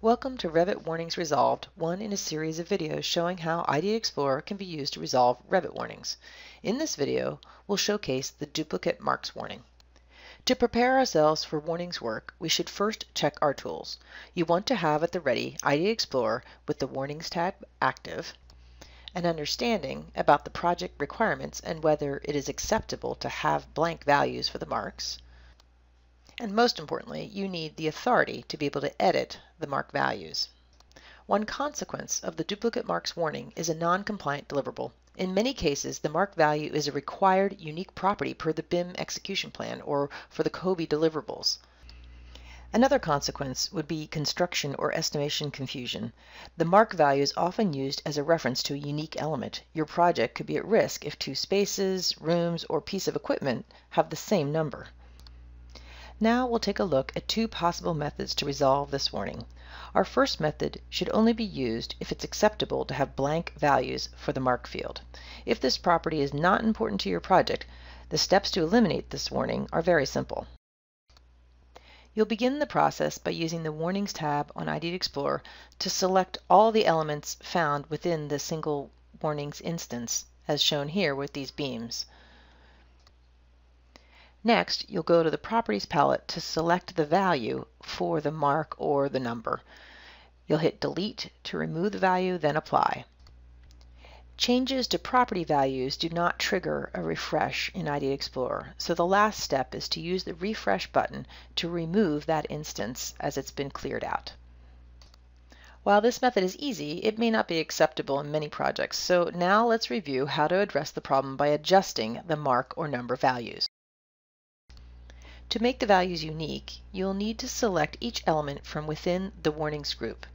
Welcome to Revit Warnings Resolved, one in a series of videos showing how Ideate Explorer can be used to resolve Revit warnings. In this video, we'll showcase the duplicate marks warning. To prepare ourselves for warnings work, we should first check our tools. You want to have at the ready Ideate Explorer with the Warnings tab active, an understanding about the project requirements and whether it is acceptable to have blank values for the marks. And most importantly, you need the authority to be able to edit the mark values. One consequence of the duplicate marks warning is a non-compliant deliverable. In many cases, the mark value is a required unique property per the BIM execution plan or for the COBie deliverables. Another consequence would be construction or estimation confusion. The mark value is often used as a reference to a unique element. Your project could be at risk if two spaces, rooms, or piece of equipment have the same number. Now we'll take a look at two possible methods to resolve this warning. Our first method should only be used if it's acceptable to have blank values for the mark field. If this property is not important to your project, the steps to eliminate this warning are very simple. You'll begin the process by using the Warnings tab on Ideate Explorer to select all the elements found within the single warnings instance, as shown here with these beams. Next, you'll go to the Properties palette to select the value for the mark or the number. You'll hit Delete to remove the value, then Apply. Changes to property values do not trigger a refresh in Ideate Explorer, so the last step is to use the Refresh button to remove that instance as it's been cleared out. While this method is easy, it may not be acceptable in many projects, so now let's review how to address the problem by adjusting the mark or number values. To make the values unique, you'll need to select each element from within the warnings group.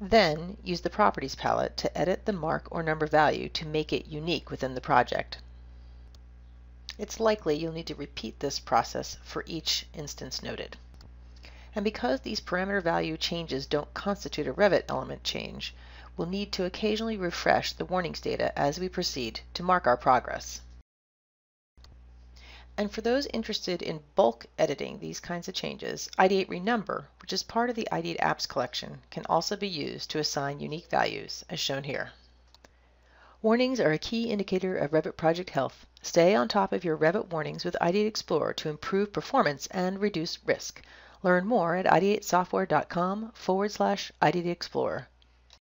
Then use the Properties palette to edit the mark or number value to make it unique within the project. It's likely you'll need to repeat this process for each instance noted. And because these parameter value changes don't constitute a Revit element change, we'll need to occasionally refresh the warnings data as we proceed to mark our progress. And for those interested in bulk editing these kinds of changes, Ideate Renumber, which is part of the Ideate Apps collection, can also be used to assign unique values, as shown here. Warnings are a key indicator of Revit project health. Stay on top of your Revit warnings with Ideate Explorer to improve performance and reduce risk. Learn more at ideatesoftware.com/Ideate Explorer.